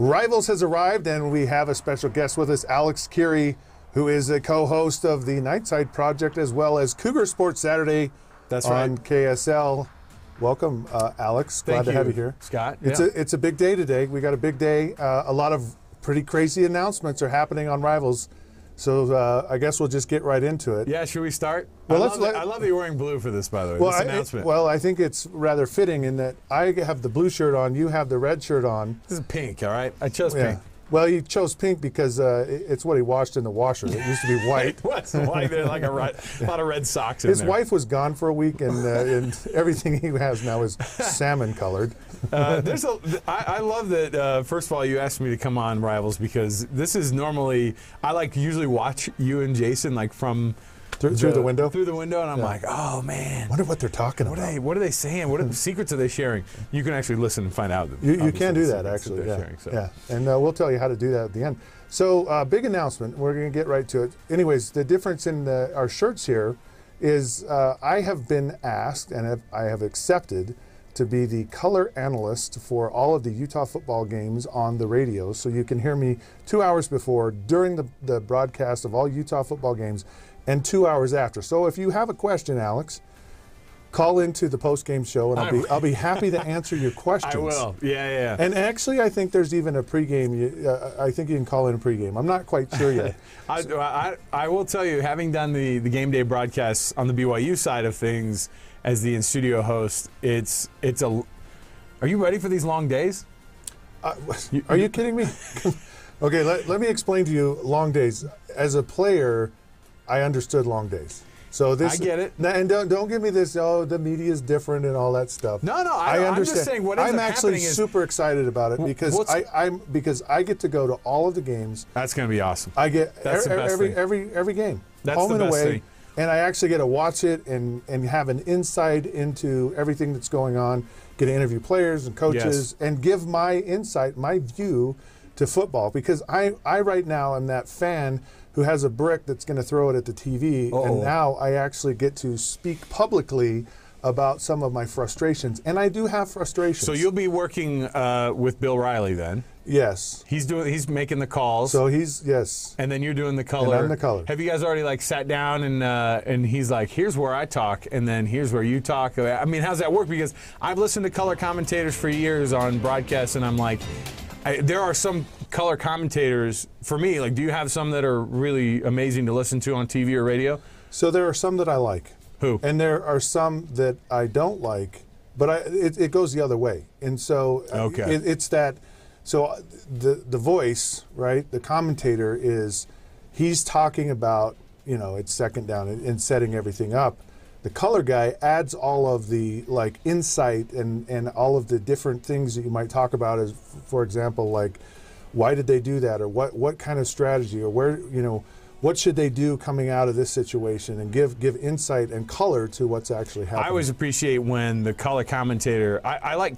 Rivals has arrived, and we have a special guest with us, Alex Kirry, who is a co-host of the Nightside Project as well as Cougar Sports Saturday on KSL. Welcome, Alex. Glad to have you here. Scott. It's a big day today. We got a big day. A lot of pretty crazy announcements are happening on Rivals. So I guess we'll just get right into it. Yeah, should we start? Well, I love that you're wearing blue for this, by the way, this announcement. I think it's rather fitting in that I have the blue shirt on, you have the red shirt on. This is pink, all right? I chose pink. Well, you chose pink because it's what he washed in the washer. It used to be white. It was white. There's like a lot of red socks in there. His wife was gone for a week, and everything he has now is salmon colored. I love that, first of all, you asked me to come on Rivals because this is normally, I like to usually watch you and Jason like from... Through the window? Through the window, and I'm like, oh, man. I wonder what they're talking about. What are they saying? What are the secrets are they sharing? You can actually listen and find out. You can do that, actually. And we'll tell you how to do that at the end. So, big announcement. We're going to get right to it. Anyways, the difference in our shirts here is I have been asked, and I have accepted, to be the color analyst for all of the Utah football games on the radio. So you can hear me 2 hours before, during the broadcast of all Utah football games, and 2 hours after. So if you have a question, Alex, call into the post-game show, and I'll be happy to answer your questions. I will. Yeah. And actually, I think there's even a pregame. I think you can call in a pregame. I'm not quite sure yet. I will tell you, having done the game day broadcasts on the BYU side of things as the in-studio host, it's. Are you ready for these long days? Are you kidding me? Okay, let me explain to you long days. As a player, I understood long days. So this, I get it. And don't give me this, oh, the media is different and all that stuff. No, I understand. I'm just saying what ends up happening is... I'm actually super excited about it because I get to go to all of the games. That's going to be awesome. I get every game. That's the best thing. And I actually get to watch it and have an insight into everything that's going on, get to interview players and coaches and give my insight, my view to football, because I right now am that fan who has a brick that's going to throw it at the TV, and now I actually get to speak publicly about some of my frustrations, and I do have frustrations. So you'll be working with Bill Riley then? Yes. He's making the calls. So yes. And then you're doing the color. And I'm the color. Have you guys already like sat down and he's like, here's where I talk and then here's where you talk? I mean, how's that work? Because I've listened to color commentators for years on broadcasts, and I'm like, there are some color commentators for me. Like, do you have some that are really amazing to listen to on TV or radio? So there are some that I like. Who? And there are some that I don't like, but it goes the other way. And so it's that. So the voice, right? The commentator he's talking about, it's second down and setting everything up. The color guy adds all of the insight and all of the different things that you might talk about, as for example, why did they do that, or what kind of strategy, or where, what should they do coming out of this situation, and give insight and color to what's actually happening. I always appreciate when the color commentator, I like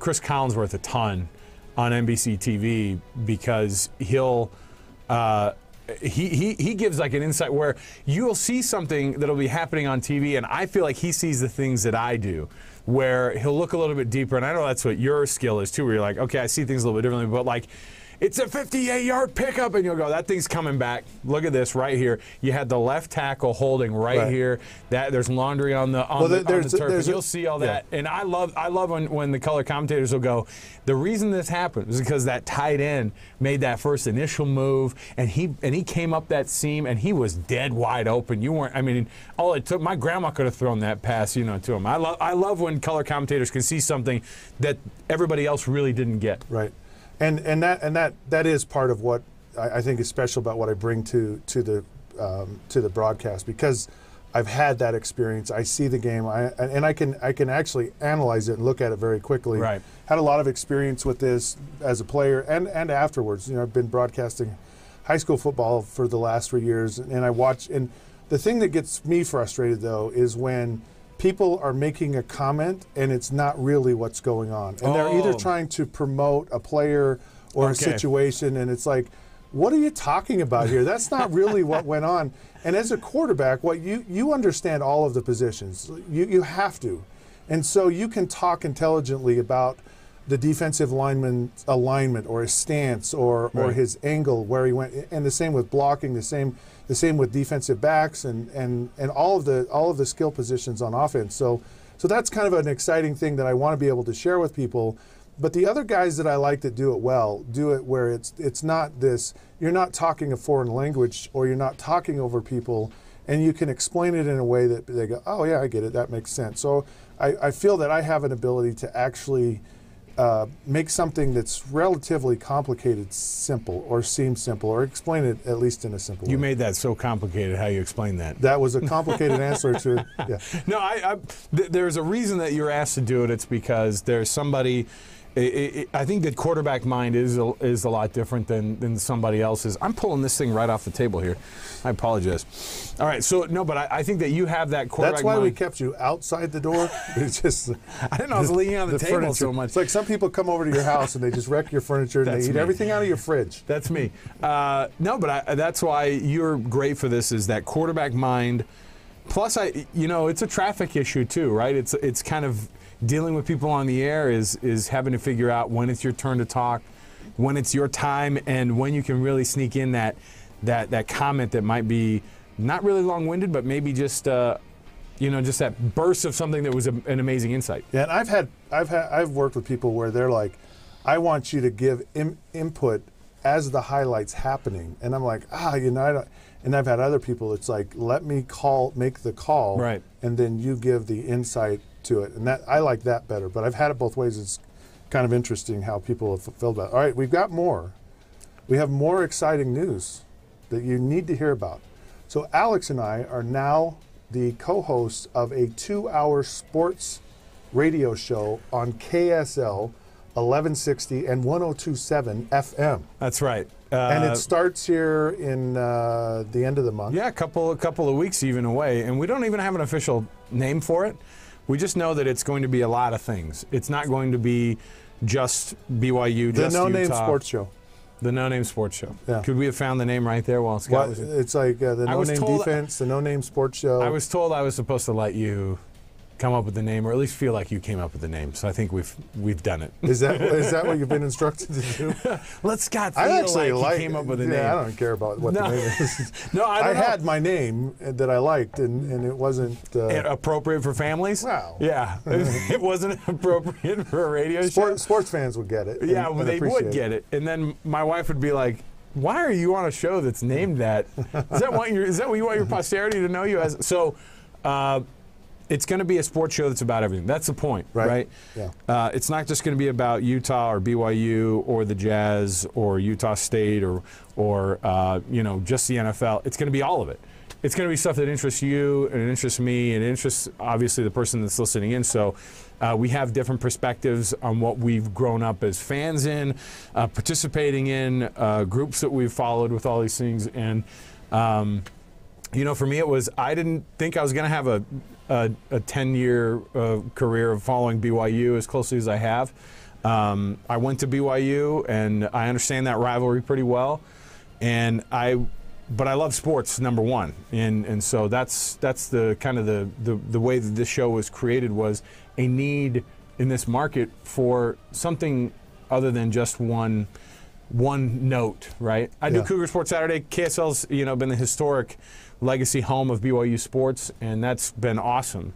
Chris Collinsworth a ton on NBC TV, because he'll he gives an insight where you'll see something that'll be happening on TV, and I feel like he sees the things that I do, where he'll look a little bit deeper, and I know that's what your skill is too, where you're like, okay, I see things a little bit differently, but it's a 58-yard pickup, and you'll go, that thing's coming back. Look at this right here. You had the left tackle holding right here. That there's laundry on the turf. You'll see all that. And I love when the color commentators will go, the reason this happened is because that tight end made that first initial move, and he came up that seam, and he was dead wide open. You weren't. I mean, all it took. My grandma could have thrown that pass, to him. I love when color commentators can see something that everybody else really didn't get. Right. And that is part of what I think is special about what I bring to the broadcast, because I've had that experience. I see the game, and I can actually analyze it and look at it very quickly. Right. Had a lot of experience with this as a player and afterwards. I've been broadcasting high school football for the last 3 years, and I watch. And the thing that gets me frustrated though is when people are making a comment and it's not really what's going on. And they're either trying to promote a player or a situation, and it's like, what are you talking about here? That's not really what went on. And as a quarterback, you understand all of the positions. You have to. And so you can talk intelligently about the defensive lineman alignment or his stance or his angle where he went, and the same with blocking, the same with defensive backs and all of the skill positions on offense. So that's kind of an exciting thing that I want to be able to share with people. But the other guys that I like that do it well, do it where it's not this, you're not talking a foreign language or you're not talking over people, and you can explain it in a way that they go, oh yeah, I get it, that makes sense. So I feel that I have an ability to actually make something that's relatively complicated simple, or seem simple, or explain it at least in a simple way. You made that so complicated, how you explained that. That was a complicated answer to, yeah. No, there's a reason that you're asked to do it. It's because there's somebody, I think that quarterback mind is a lot different than somebody else's. I'm pulling this thing right off the table here. I apologize. All right, so no, but I think that you have that quarterback mind. That's why we kept you outside the door. It's just I didn't know I was leaning on the table furniture so much. It's like some people come over to your house and they just wreck your furniture and they eat everything out of your fridge. That's me. No, but that's why you're great for this, is that quarterback mind. Plus, it's a traffic issue too, right? It's kind of dealing with people on the air is having to figure out when it's your turn to talk, when it's your time, and when you can really sneak in that comment that might be not really long-winded, but maybe just that burst of something that was an amazing insight. Yeah, and I've worked with people where they're like, I want you to give input as the highlight's happening, and I'm like, and I've had other people. It's like, let me make the call, right, and then you give the insight to it, and that I like that better. But I've had it both ways. It's kind of interesting how people have fulfilled that. All right, we've got more. We have more exciting news that you need to hear about. So Alex and I are now the co-hosts of a 2-hour sports radio show on KSL 1160 and 1027 FM. That's right. And it starts here in the end of the month. Yeah, a couple of weeks even away, and we don't even have an official name for it. We just know that it's going to be a lot of things. It's not going to be just BYU, just Utah. The No Name Sports Show. The No Name Sports Show. Yeah. Could we have found the name right there while Scott was in? It's like the No Name Defense, the No Name Sports Show. I was told I was supposed to let you come up with the name, or at least feel like you came up with the name. So I think we've done it. Is that what you've been instructed to do? Let Scott feel like he came up with a name. I don't care about what the name is. No, I had my name that I liked, and it wasn't appropriate for families. Wow. Yeah, it wasn't appropriate for a radio show. Sports fans would get it. Yeah, they would get it, and then my wife would be like, "Why are you on a show that's named that? Is that what you want your posterity to know you as?" So. It's going to be a sports show that's about everything. That's the point, right? Yeah. It's not just going to be about Utah or BYU or the Jazz or Utah State or just the NFL. It's going to be all of it. It's going to be stuff that interests you and it interests me and it interests, obviously, the person that's listening in. So we have different perspectives on what we've grown up as fans in, participating in, groups that we've followed with all these things. And, for me, it was, I didn't think I was going to have a 10-year career of following BYU as closely as I have. I went to BYU, and I understand that rivalry pretty well. But I love sports, number one, and so that's the kind of the way that this show was created, was a need in this market for something other than just one note, right? I do Cougar Sports Saturday. KSL's been the historic legacy home of BYU sports, and that's been awesome.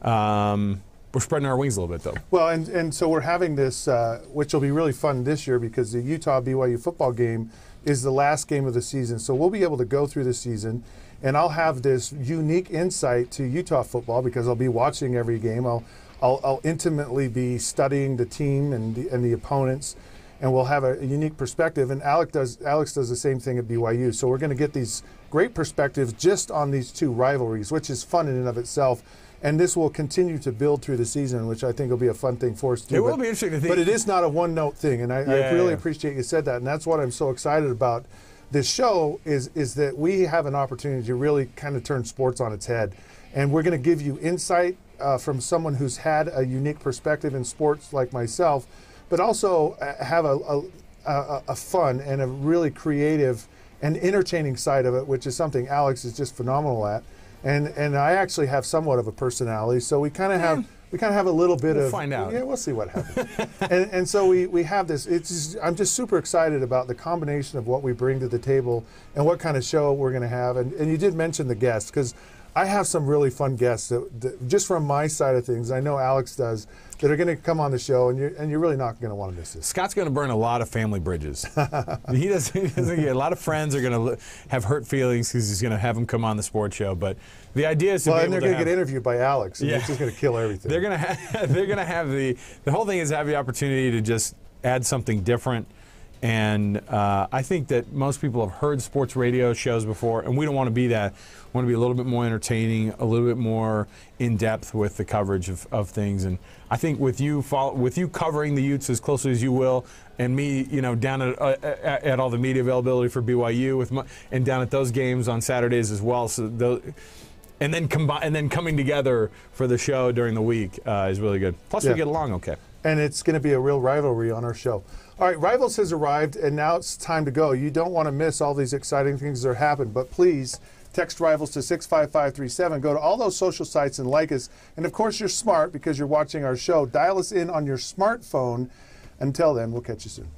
We're spreading our wings a little bit, though. Well, and so we're having this, which will be really fun this year, because the Utah-BYU football game is the last game of the season. So we'll be able to go through the season, and I'll have this unique insight to Utah football because I'll be watching every game. I'll intimately be studying the team and the opponents, and we'll have a unique perspective. And Alex does the same thing at BYU. So we're going to get these great perspectives just on these two rivalries, which is fun in and of itself. And this will continue to build through the season, which I think will be a fun thing for us to do. It will be interesting to think. But it is not a one-note thing, and I really appreciate you said that. And that's what I'm so excited about this show is that we have an opportunity to really kind of turn sports on its head. And we're going to give you insight from someone who's had a unique perspective in sports like myself, but also have a fun and a really creative and entertaining side of it, which is something Alex is just phenomenal at. And I actually have somewhat of a personality, so we kind of have we kind of have a little bit of, find out. Yeah, we'll see what happens. And so we have this. It's just, I'm just super excited about the combination of what we bring to the table and what kind of show we're going to have. And you did mention the guests, because I have some really fun guests that just from my side of things, I know Alex does, that are going to come on the show, and you're really not going to want to miss this. Scott's going to burn a lot of family bridges. He doesn't get a lot of friends are going to have hurt feelings because he's going to have them come on the sports show. But the idea is to and they're going to get interviewed by Alex. And yeah, it's just going to kill everything. They're going to have the whole thing is to have the opportunity to just add something different. And I think that most people have heard sports radio shows before, and we don't want to be that. We want to be a little bit more entertaining, a little bit more in-depth with the coverage of things. And I think with you covering the Utes as closely as you will, and me, you know, down at all the media availability for BYU, and down at those games on Saturdays as well. So those, and then coming together for the show during the week is really good. Plus, we get along okay. And it's going to be a real rivalry on our show. All right, Rivals has arrived, and now it's time to go. You don't want to miss all these exciting things that are happening, but please text Rivals to 65537. Go to all those social sites and like us. And, of course, you're smart because you're watching our show. Dial us in on your smartphone. Until then, we'll catch you soon.